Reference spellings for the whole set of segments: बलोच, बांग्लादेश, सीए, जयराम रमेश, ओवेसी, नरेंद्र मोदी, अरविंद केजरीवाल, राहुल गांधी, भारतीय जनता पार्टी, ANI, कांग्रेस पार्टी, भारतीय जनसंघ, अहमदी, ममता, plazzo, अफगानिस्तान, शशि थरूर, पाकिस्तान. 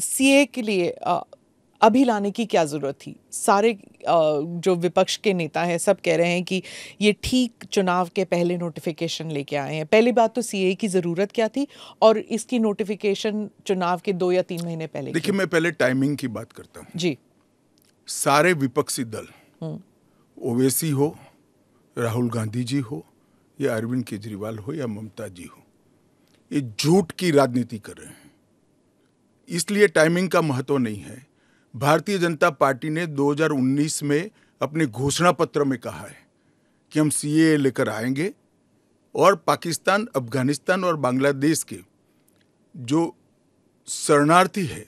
सीए के लिए अभी लाने की क्या ज़रूरत थी? सारे जो विपक्ष के नेता हैं सब कह रहे हैं कि ये ठीक चुनाव के पहले नोटिफिकेशन लेके आए हैं। पहली बात तो सीए की ज़रूरत क्या थी और इसकी नोटिफिकेशन चुनाव के 2 या 3 महीने पहले? देखिए, मैं पहले टाइमिंग की बात करता हूँ जी। सारे विपक्षी दल, ओवेसी हो, राहुल गांधी जी हो, या अरविंद केजरीवाल हो, या ममता जी हो, ये झूठ की राजनीति कर रहे हैं, इसलिए टाइमिंग का महत्व नहीं है। भारतीय जनता पार्टी ने 2019 में अपने घोषणा पत्र में कहा है कि हम सीए लेकर आएंगे और पाकिस्तान, अफगानिस्तान और बांग्लादेश के जो शरणार्थी है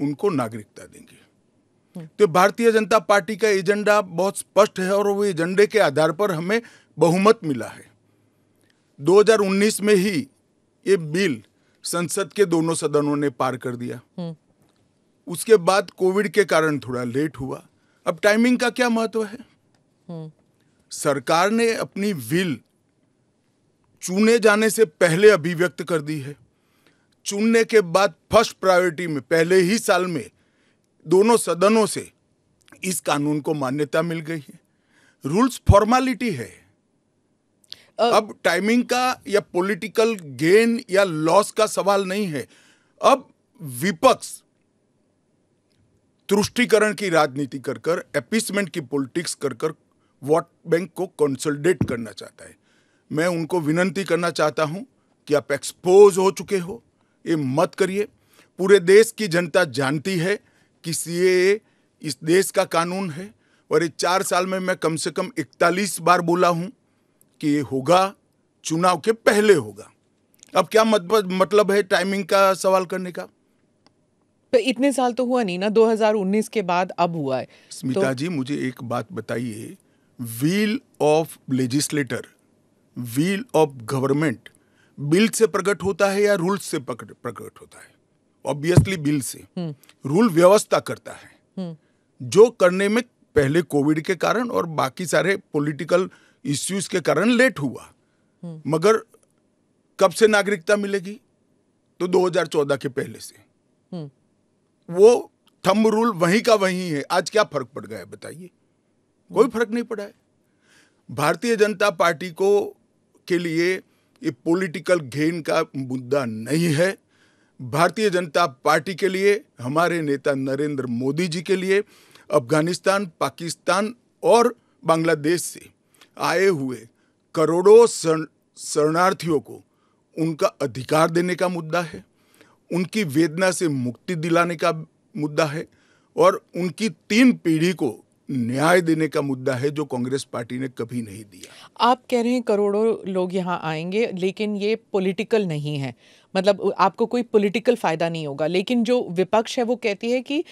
उनको नागरिकता देंगे। तो भारतीय जनता पार्टी का एजेंडा बहुत स्पष्ट है और वो एजेंडे के आधार पर हमें बहुमत मिला है। 2019 में ही ये बिल संसद के दोनों सदनों ने पार कर दिया। उसके बाद कोविड के कारण थोड़ा लेट हुआ। अब टाइमिंग का क्या महत्व है? सरकार ने अपनी विल चुने जाने से पहले अभिव्यक्त कर दी है। चुनने के बाद फर्स्ट प्रायोरिटी में पहले ही साल में दोनों सदनों से इस कानून को मान्यता मिल गई है। रूल्स फॉर्मेलिटी है। अब टाइमिंग का या पॉलिटिकल गेन या लॉस का सवाल नहीं है। अब विपक्ष तुष्टिकरण की राजनीति कर कर, एपीसमेंट की पॉलिटिक्स कर कर वोट बैंक को कंसोलिडेट करना चाहता है। मैं उनको विनती करना चाहता हूं कि आप एक्सपोज हो चुके हो, ये मत करिए। पूरे देश की जनता जानती है कि सीए इस देश का कानून है और ये 4 साल में मैं कम से कम 41 बार बोला हूं कि ये होगा, चुनाव के पहले होगा। अब क्या मतलब है टाइमिंग का सवाल करने का? तो इतने साल तो हुआ नहीं ना, 2019 के बाद अब हुआ है। स्मिता जी, मुझे एक बात बताइए, wheel of legislator, wheel of government bill से प्रकट होता है या रूल से प्रकट होता है? ऑब्वियसली बिल से। रूल व्यवस्था करता है, जो करने में पहले कोविड के कारण और बाकी सारे पॉलिटिकल इश्यूज के कारण लेट हुआ। मगर कब से नागरिकता मिलेगी? तो 2014 के पहले से। वो थंब रूल वहीं का वहीं है। आज क्या फर्क पड़ गया है बताइए? कोई फर्क नहीं पड़ा है। भारतीय जनता पार्टी को के लिए ये पॉलिटिकल गेन का मुद्दा नहीं है। भारतीय जनता पार्टी के लिए, हमारे नेता नरेंद्र मोदी जी के लिए अफगानिस्तान, पाकिस्तान और बांग्लादेश से आए हुए करोड़ों शरणार्थियों को उनका अधिकार देने का मुद्दा है, उनकी वेदना से मुक्ति दिलाने का मुद्दा है और उनकी 3 पीढ़ी को न्याय देने का मुद्दा है, जो कांग्रेस पार्टी ने कभी नहीं दिया। आप कह रहे हैं करोड़ों लोग यहाँ आएंगे, लेकिन ये पॉलिटिकल नहीं है, मतलब आपको कोई पॉलिटिकल फ़ायदा नहीं होगा। लेकिन जो विपक्ष है वो कहती है कि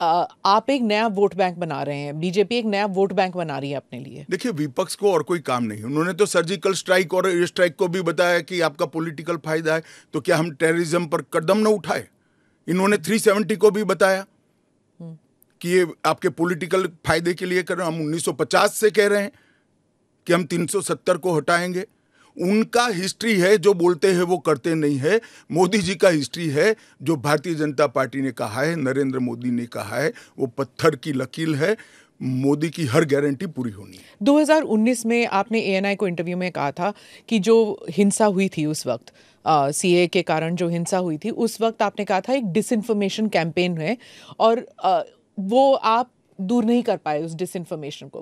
आप एक नया वोट बैंक बना रहे हैं, बीजेपी एक नया वोट बैंक बना रही है अपने लिए। देखिए, विपक्ष को और कोई काम नहीं है। उन्होंने तो सर्जिकल स्ट्राइक और एयर स्ट्राइक को भी बताया कि आपका पॉलिटिकल फायदा है, तो क्या हम टेररिज्म पर कदम न उठाए? इन्होंने 370 को भी बताया कि ये आपके पॉलिटिकल फायदे के लिए कर रहे हैं। हम 1950 से कह रहे हैं कि हम 370 को हटाएंगे। उनका हिस्ट्री है, जो बोलते हैं वो करते नहीं है। मोदी जी का हिस्ट्री है, जो भारतीय जनता पार्टी ने कहा है, नरेंद्र मोदी ने कहा है, वो पत्थर की लकील है। मोदी की हर गारंटी पूरी होनी है। 2019 में आपने ANI को इंटरव्यू में कहा था कि जो हिंसा हुई थी उस वक्त, सीए के कारण जो हिंसा हुई थी उस वक्त, आपने कहा था एक डिसइंफॉर्मेशन कैंपेन है और वो आप दूर नहीं कर पाए उस डिसइंफॉर्मेशन को,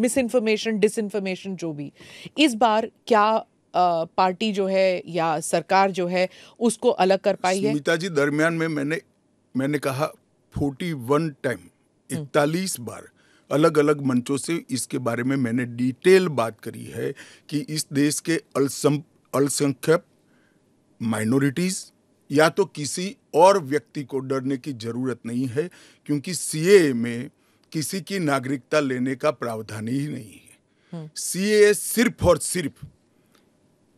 मिसइंफॉर्मेशन, डिसइंफॉर्मेशन जो भी। इस बार क्या पार्टी जो है या सरकार जो है उसको अलग कर पाई है? स्मिता जी, दरमियान में मैंने कहा 41 टाइम, 41 बार अलग अलग मंचों से इसके बारे में मैंने डिटेल बात करी है कि इस देश के अल्पसंख्यक, माइनॉरिटीज़ या तो किसी और व्यक्ति को डरने की जरूरत नहीं है, क्योंकि सीए में किसी की नागरिकता लेने का प्रावधान ही नहीं है। सीए सिर्फ और सिर्फ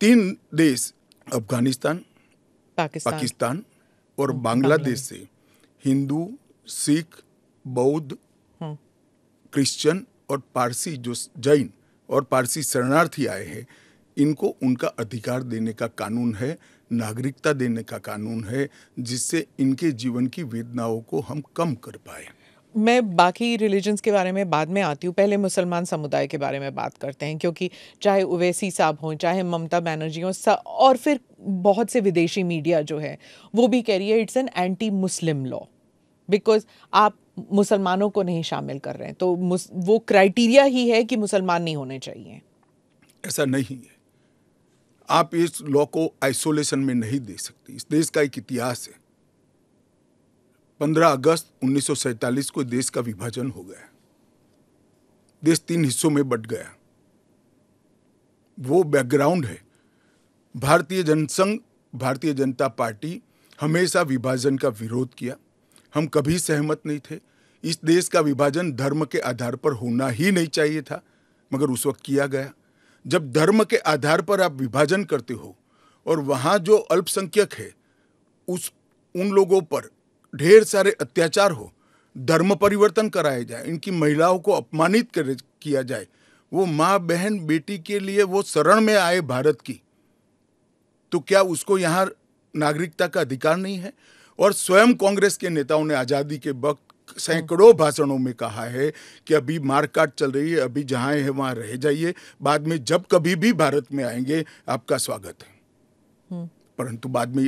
3 देश, अफगानिस्तान, पाकिस्तान और बांग्लादेश से हिंदू, सिख, बौद्ध, क्रिश्चियन और पारसी, जो जैन और पारसी शरणार्थी आए हैं, इनको उनका अधिकार देने का कानून है, नागरिकता देने का कानून है, जिससे इनके जीवन की वेदनाओं को हम कम कर पाए। मैं बाकी रिलीजन्स के बारे में बाद में आती हूँ, पहले मुसलमान समुदाय के बारे में बात करते हैं, क्योंकि चाहे ओवेसी साहब हों, चाहे ममता बनर्जी हों, और फिर बहुत से विदेशी मीडिया जो है वो भी कह रही है it's an anti Muslim law, because आप मुसलमानों को नहीं शामिल कर रहे हैं, तो वो क्राइटेरिया ही है कि मुसलमान नहीं होने चाहिए। ऐसा नहीं है, आप इस लॉ को आइसोलेशन में नहीं दे सकते। इस देश का एक इतिहास है, 15 अगस्त 1947 को देश का विभाजन हो गया, देश 3 हिस्सों में बंट गया, वो बैकग्राउंड है। भारतीय जनसंघ, भारतीय जनता पार्टी हमेशा विभाजन का विरोध किया, हम कभी सहमत नहीं थे। इस देश का विभाजन धर्म के आधार पर होना ही नहीं चाहिए था, मगर उस वक्त किया गया। जब धर्म के आधार पर आप विभाजन करते हो और वहाँ जो अल्पसंख्यक है उन लोगों पर ढेर सारे अत्याचार हो, धर्म परिवर्तन कराए जाए, इनकी महिलाओं को अपमानित किया जाए, वो माँ बहन बेटी के लिए वो शरण में आए भारत की, तो क्या उसको यहाँ नागरिकता का अधिकार नहीं है? और स्वयं कांग्रेस के नेताओं ने आज़ादी के वक्त सैकड़ों भाषणों में कहा है कि अभी मारकाट चल रही है, अभी जहाँ है वहाँ रह जाइए, बाद में जब कभी भी भारत में आएंगे आपका स्वागत है। परंतु बाद में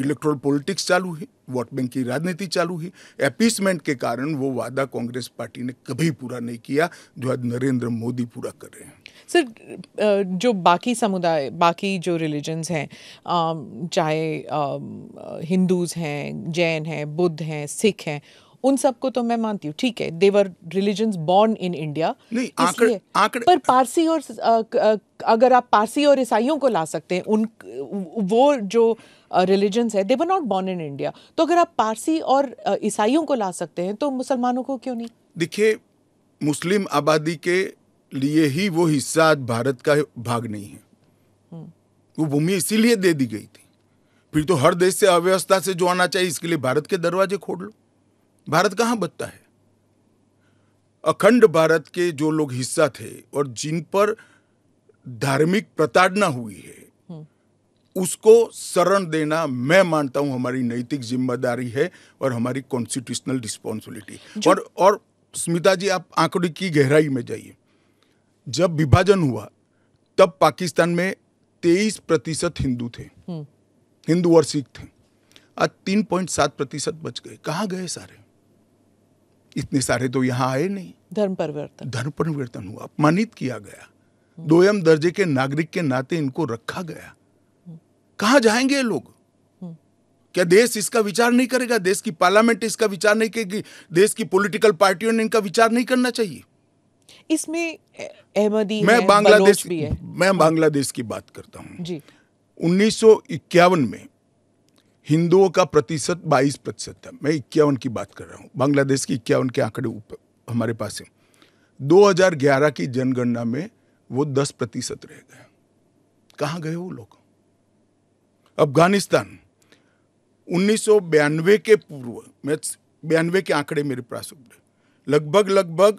इलेक्ट्रोल पॉलिटिक्स चालू हुई, वोट बैंक की राजनीति चालू हुई, अपीसमेंट के कारण वो वादा कांग्रेस पार्टी ने कभी पूरा नहीं किया जो आज नरेंद्र मोदी पूरा कर रहे हैं। सर, जो बाकी समुदाय, बाकी जो रिलीजन्स हैं, चाहे हिंदूज हैं, जैन हैं, बुद्ध हैं, सिख हैं, उन सबको तो मैं मानती हूँ, ठीक है, देवर रिलीजन्स बॉर्न इन इंडिया, पर पारसी और अगर आप पारसी और ईसाइयों को ला सकते हैं, उन वो जो रिलीजन्स है they were not born in India, तो अगर आप पारसी और ईसाइयों को ला सकते हैं तो मुसलमानों को क्यों नहीं? देखिए, मुस्लिम आबादी के लिए ही वो हिस्सा भारत का भाग नहीं है, वो भूमि इसीलिए दे दी गई थी। फिर तो हर देश से अव्यवस्था से जो आना चाहिए इसके लिए भारत के दरवाजे खोल लो, भारत कहाँ बचता है? अखंड भारत के जो लोग हिस्सा थे और जिन पर धार्मिक प्रताड़ना हुई है उसको शरण देना, मैं मानता हूँ हमारी नैतिक जिम्मेदारी है और हमारी कॉन्स्टिट्यूशनल रिस्पॉन्सिबिलिटी। और स्मिता जी, आप आंकड़े की गहराई में जाइए। जब विभाजन हुआ तब पाकिस्तान में 23% हिंदू थे, हिंदू और सिख थे, आज 3.7% बच गए। कहाँ गए सारे? इतने सारे तो यहाँ आए नहीं। धर्म परिवर्तन हुआ, अपमानित किया गया, दोयम दर्जे के नागरिक के नाते इनको रखा गया। कहाँ जाएंगे लोग? क्या देश इसका विचार नहीं करेगा? देश की पार्लियामेंट इसका विचार नहीं करेगी? देश की पॉलिटिकल पार्टियों ने इनका विचार नहीं करना चाहिए? इसमें अहमदी, मैं बांग्लादेश की बात करता हूँ। 1951 में हिंदुओं का प्रतिशत 22% था, मैं 51 की बात कर रहा हूँ, बांग्लादेश की 51 के आंकड़े ऊपर हमारे पास है। 2011 की जनगणना में वो 10% रह गए। कहाँ गए वो लोग? अफगानिस्तान 1992 के पूर्व, मैं 92 के आंकड़े मेरे पास उपलब्ध, लगभग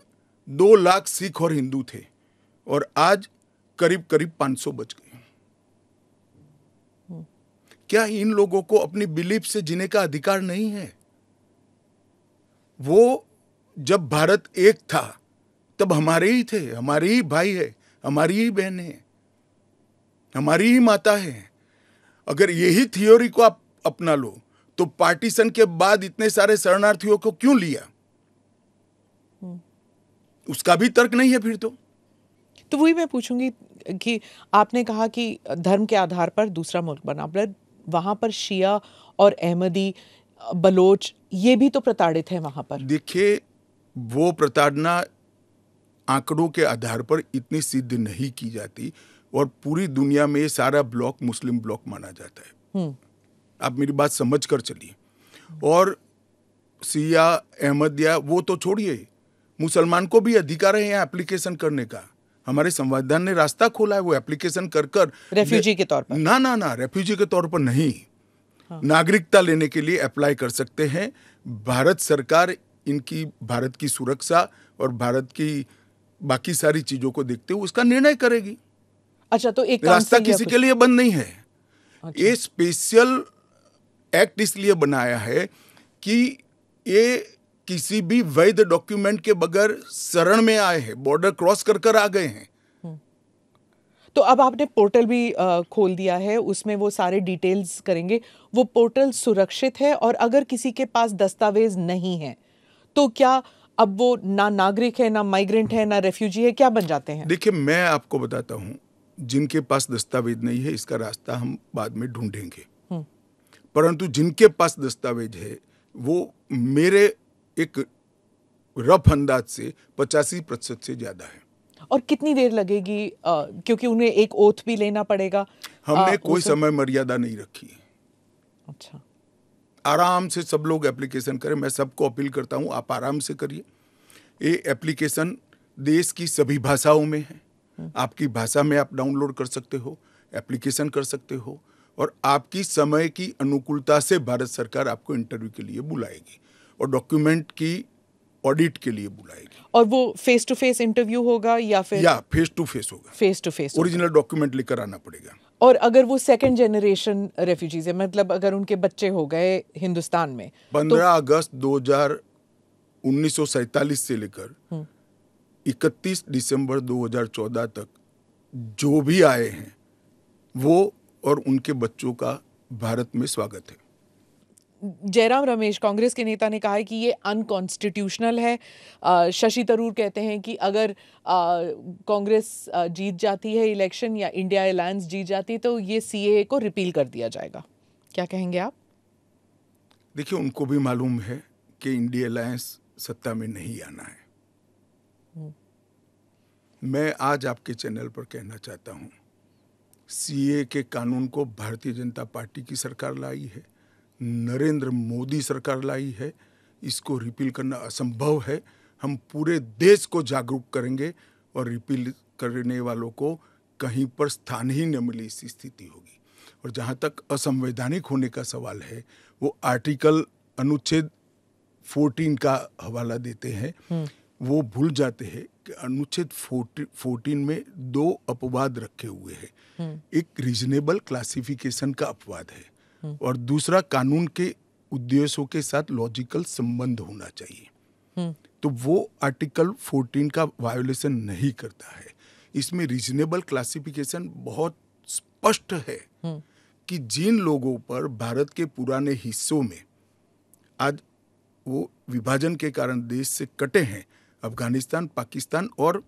2 लाख सिख और हिंदू थे और आज करीब 500 बच गए। क्या इन लोगों को अपनी बिलीफ से जीने का अधिकार नहीं है? वो जब भारत एक था तब हमारे ही थे, हमारे ही भाई है, हमारी ही बहन है, हमारी ही माता है। अगर यही थियोरी को आप अपना लो तो पार्टीशन के बाद इतने सारे शरणार्थियों को क्यों लिया? उसका भी तर्क नहीं है फिर तो वही मैं पूछूंगी कि आपने कहा कि धर्म के आधार पर दूसरा मुल्क बना, पर वहाँ पर शिया और अहमदी, बलोच, ये भी तो प्रताड़ित है वहाँ पर। देखिए, वो प्रताड़ना आंकड़ों के आधार पर इतनी सिद्ध नहीं की जाती और पूरी दुनिया में सारा ब्लॉक मुस्लिम ब्लॉक माना जाता है। आप मेरी बात समझ कर चलिए। और शिया अहमदिया वो तो छोड़िए, मुसलमान को भी अधिकार है यहाँ एप्लीकेशन करने का। हमारे संविधान ने रास्ता खोला है, वो एप्लीकेशन कर रेफ्यूजी के तौर पर, ना रेफ्यूजी के तौर पर नहीं, हाँ। नागरिकता लेने के लिए अप्लाई कर सकते हैं। भारत सरकार इनकी, भारत की सुरक्षा और भारत की बाकी सारी चीजों को देखते हुए उसका निर्णय करेगी। अच्छा, तो एक रास्ता किसी के लिए बंद नहीं है। ये स्पेशल एक्ट इसलिए बनाया है कि ये किसी भी वैध डॉक्यूमेंट के बगैर शरण में आए हैं, बॉर्डर क्रॉस कर कर आ गए हैं। तो अब आपने पोर्टल भी खोल दिया है, उसमें वो सारे डिटेल्स करेंगे। वो पोर्टल सुरक्षित है, और अगर किसी के पास दस्तावेज नहीं है तो क्या अब वो ना नागरिक है, ना माइग्रेंट है, ना रेफ्यूजी है, क्या बन जाते हैं? देखिए, मैं आपको बताता हूँ, जिनके पास दस्तावेज नहीं है इसका रास्ता हम बाद में ढूंढेंगे, परंतु जिनके पास दस्तावेज है वो मेरे एक रफ अंदाज से 85% से ज़्यादा है। और कितनी देर लगेगी, क्योंकि उन्हें एक ओथ भी लेना पड़ेगा? हमने कोई समय मर्यादा नहीं रखी है। अच्छा, आराम से सब लोग एप्लीकेशन करें। मैं सबको अपील करता हूं, आप आराम से करिए। ये एप्लीकेशन देश की सभी भाषाओं में है, आपकी भाषा में आप डाउनलोड कर सकते हो, एप्लीकेशन कर सकते हो, और आपकी समय की अनुकूलता से भारत सरकार आपको इंटरव्यू के लिए बुलाएगी और डॉक्यूमेंट की ऑडिट के लिए बुलाएगी। और वो फेस टू फेस इंटरव्यू होगा या फिर? या फेस टू फेस होगा। Face to face original document लेकर आना पड़ेगा। और अगर वो सेकंड जनरेशन रेफ्यूजीज है, मतलब अगर उनके बच्चे हो गए हिंदुस्तान में, 15 अगस्त 1947 से लेकर 31 दिसंबर 2014 तक जो भी आए हैं वो और उनके बच्चों का भारत में स्वागत है। जयराम रमेश, कांग्रेस के नेता, ने कहा है कि ये अनकॉन्स्टिट्यूशनल है। शशि थरूर कहते हैं कि अगर कांग्रेस जीत जाती है इलेक्शन या इंडिया अलायंस जीत जाती है तो ये सीए को रिपील कर दिया जाएगा। क्या कहेंगे आप? देखिए, उनको भी मालूम है कि इंडिया अलायंस सत्ता में नहीं आना है। मैं आज आपके चैनल पर कहना चाहता हूँ, सीए के कानून को भारतीय जनता पार्टी की सरकार लाई है, नरेंद्र मोदी सरकार लाई है, इसको रिपील करना असंभव है। हम पूरे देश को जागरूक करेंगे और रिपील करने वालों को कहीं पर स्थान ही न मिले, ऐसी स्थिति होगी। और जहाँ तक असंवैधानिक होने का सवाल है, वो आर्टिकल अनुच्छेद 14 का हवाला देते हैं, वो भूल जाते हैं कि अनुच्छेद 14 में 2 अपवाद रखे हुए हैं। एक रीजनेबल क्लासिफिकेशन का अपवाद है और दूसरा कानून के उद्देश्यों के साथ लॉजिकल संबंध होना चाहिए। तो वो आर्टिकल 14 का वायोलेशन नहीं करता है। इसमें रीजनेबल क्लासिफिकेशन बहुत स्पष्ट है कि जिन लोगों पर भारत के पुराने हिस्सों में आज वो विभाजन के कारण देश से कटे हैं, अफगानिस्तान, पाकिस्तान और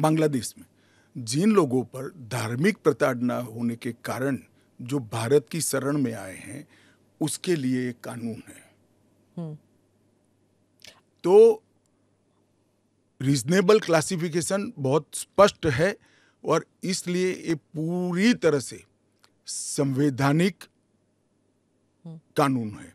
बांग्लादेश में, जिन लोगों पर धार्मिक प्रताड़ना होने के कारण जो भारत की शरण में आए हैं, उसके लिए एक कानून है। तो रीजनेबल क्लासिफिकेशन बहुत स्पष्ट है और इसलिए ये पूरी तरह से संवैधानिक कानून है।